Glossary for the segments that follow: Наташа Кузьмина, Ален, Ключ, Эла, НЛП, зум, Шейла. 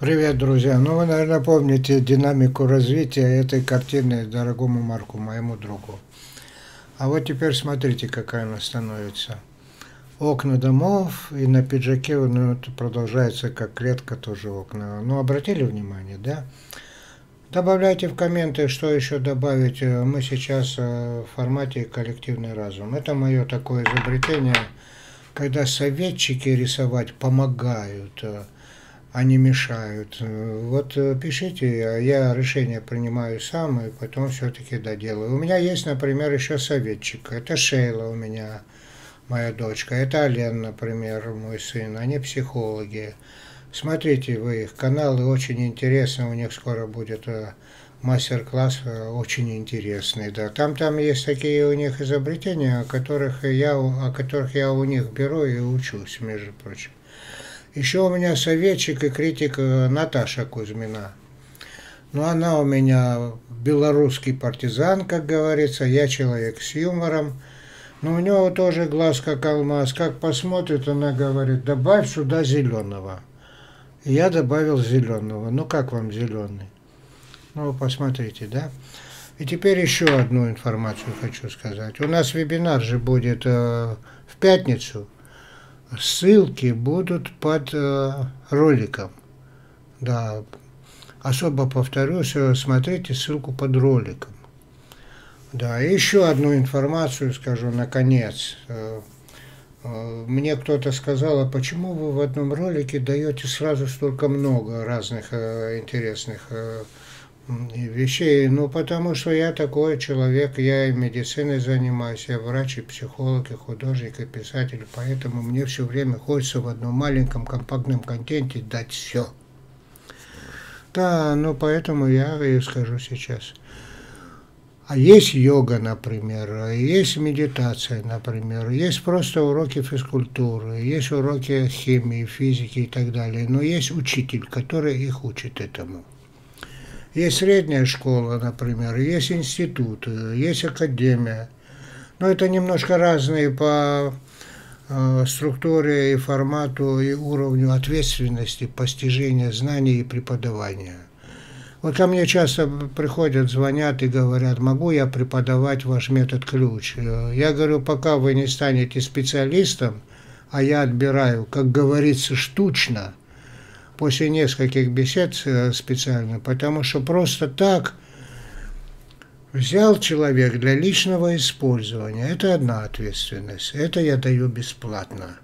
Привет, друзья! Ну, вы, наверное, помните динамику развития этой картины дорогому Марку, моему другу. А вот теперь смотрите, какая она становится. Окна домов, и на пиджаке, ну, это продолжается как клетка, тоже окна. Ну, обратили внимание, да? Добавляйте в комменты, что еще добавить. Мы сейчас в формате коллективный разум. Это мое такое изобретение, когда советчики рисовать помогают, а не мешают. Вот пишите, а я решение принимаю сам, и потом все-таки доделаю. У меня есть, например, еще советчик. Это Шейла у меня, моя дочка. Это Ален, например, мой сын. Они психологи. Смотрите вы их каналы, очень интересно, у них скоро будет мастер-класс очень интересный. Да. Там есть такие у них изобретения, о которых я у них беру и учусь, между прочим. Еще у меня советчик и критик Наташа Кузьмина. Но она у меня белорусский партизан, как говорится, я человек с юмором. Но у него тоже глаз как алмаз, как посмотрит, она говорит, добавь сюда зеленого. Я добавил зеленого. Ну как вам зеленый? Ну посмотрите, да? И теперь еще одну информацию хочу сказать. У нас вебинар же будет в пятницу. Ссылки будут под роликом. Да. Особо повторюсь, смотрите ссылку под роликом. Да, и еще одну информацию скажу, наконец. Мне кто-то сказал, а почему вы в одном ролике даете сразу столько много разных интересных вещей? Ну, потому что я такой человек, я и медициной занимаюсь, я врач, и психолог, и художник, и писатель, поэтому мне все время хочется в одном маленьком компактном контенте дать все. Да, ну, поэтому я и скажу сейчас. А есть йога, например, есть медитация, например, есть просто уроки физкультуры, есть уроки химии, физики и так далее. Но есть учитель, который их учит этому. Есть средняя школа, например, есть институты, есть академия. Но это немножко разные по структуре и формату и уровню ответственности, постижения знаний и преподавания. Вот ко мне часто приходят, звонят и говорят, могу я преподавать ваш метод ключ? Я говорю, пока вы не станете специалистом, а я отбираю, как говорится, штучно, после нескольких бесед специально, потому что просто так взял человек для личного использования. Это одна ответственность, это я даю бесплатно.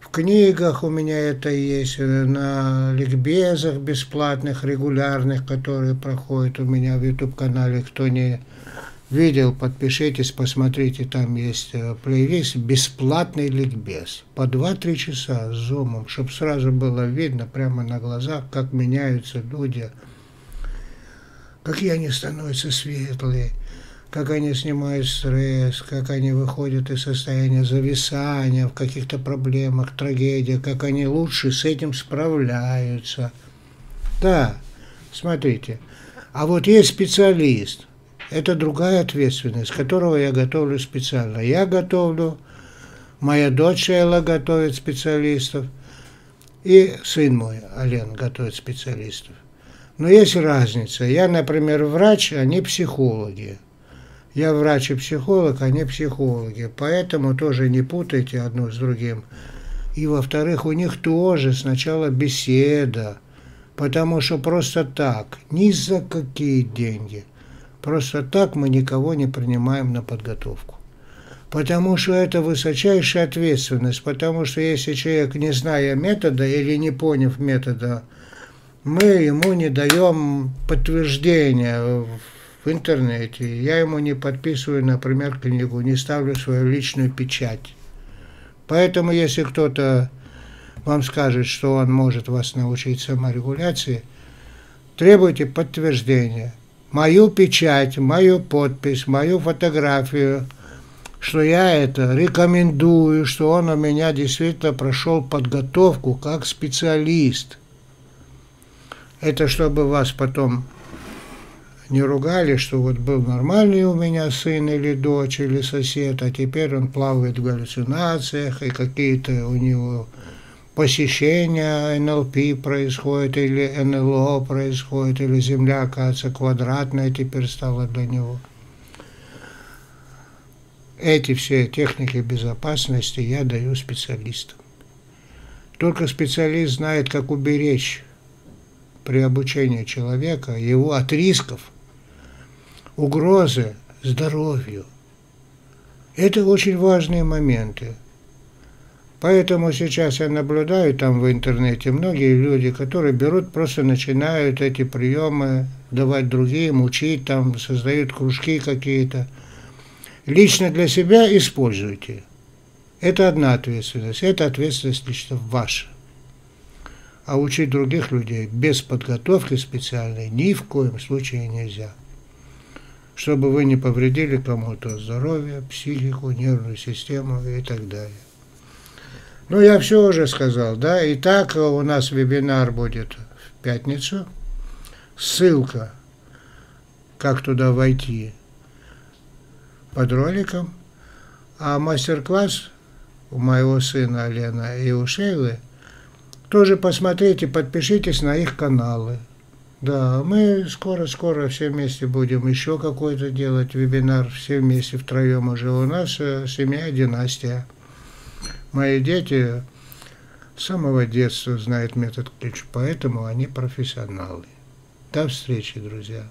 В книгах у меня это есть, на ликбезах бесплатных, регулярных, которые проходят у меня в YouTube-канале. Кто не видел, подпишитесь, посмотрите, там есть плейлист «Бесплатный ликбез». По 2-3 часа с зумом, чтобы сразу было видно прямо на глазах, как меняются люди, какие они становятся светлые, как они снимают стресс, как они выходят из состояния зависания в каких-то проблемах, трагедиях, как они лучше с этим справляются. Да, смотрите. А вот есть специалист. Это другая ответственность, которого я готовлю специально. Я готовлю, моя дочь Эла готовит специалистов, и сын мой Ален готовит специалистов. Но есть разница. Я, например, врач, а не психологи. Я врач и психолог, а не психологи, поэтому тоже не путайте одно с другим. И, во-вторых, у них тоже сначала беседа, потому что просто так, ни за какие деньги, просто так мы никого не принимаем на подготовку. Потому что это высочайшая ответственность, потому что если человек, не зная метода или не поняв метода, мы ему не даем подтверждения в интернете, я ему не подписываю, например, книгу, не ставлю свою личную печать. Поэтому, если кто-то вам скажет, что он может вас научить саморегуляции, требуйте подтверждения. Мою печать, мою подпись, мою фотографию, что я это рекомендую, что он у меня действительно прошел подготовку как специалист. Это чтобы вас потом не ругали, что вот был нормальный у меня сын или дочь, или сосед, а теперь он плавает в галлюцинациях, и какие-то у него посещение НЛП происходит, или НЛО происходит, или Земля, оказывается, квадратная теперь стала для него. Эти все техники безопасности я даю специалистам. Только специалист знает, как уберечь при обучении человека его от рисков, угрозы здоровью. Это очень важные моменты. Поэтому сейчас я наблюдаю там в интернете многие люди, которые берут, просто начинают эти приемы давать другим, учить, там создают кружки какие-то. Лично для себя используйте. Это одна ответственность. Это ответственность лично ваша. А учить других людей без подготовки специальной ни в коем случае нельзя. Чтобы вы не повредили кому-то здоровье, психику, нервную систему и так далее. Ну, я все уже сказал, да. Итак, у нас вебинар будет в пятницу. Ссылка, как туда войти, под роликом. А мастер-класс у моего сына Алена и у Шейлы тоже посмотрите, подпишитесь на их каналы. Да, мы скоро-скоро все вместе будем еще какой-то делать вебинар, все вместе втроем уже. У нас семья, династия. Мои дети с самого детства знают метод Ключ, поэтому они профессионалы. До встречи, друзья.